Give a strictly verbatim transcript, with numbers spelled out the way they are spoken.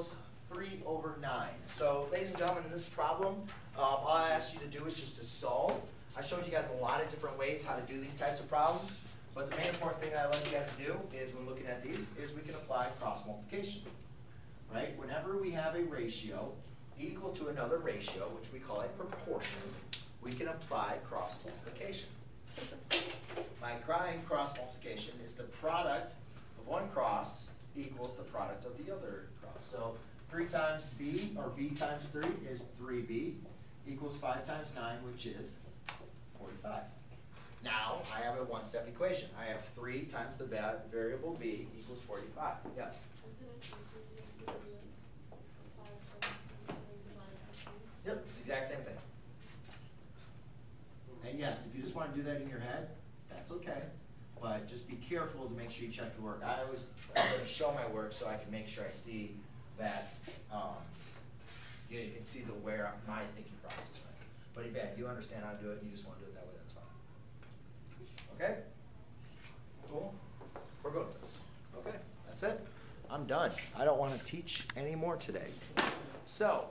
equals three over nine. So ladies and gentlemen, in this problem, uh, all I asked you to do is just to solve. I showed you guys a lot of different ways how to do these types of problems, but the main important thing that I like you guys to do is when looking at these is we can apply cross multiplication. Right? Whenever we have a ratio equal to another ratio, which we call a proportion, we can apply cross multiplication. By crying cross multiplication is the product of one cross equals the product of the other cross. So three times b, or b times three, is three b, equals five times nine, which is forty-five. Now I have a one-step equation. I have three times the variable b equals forty-five. Yes? Yep, it's the exact same thing. And yes, if you just want to do that in your head, that's okay. But just be careful to make sure you check your work. I always show my work so I can make sure I see that um, you, know, you can see the where of my thinking process went. But if yeah, you understand how to do it and you just want to do it that way, that's fine. Okay? Cool? We're good with this. Okay, that's it. I'm done. I don't want to teach anymore today. So.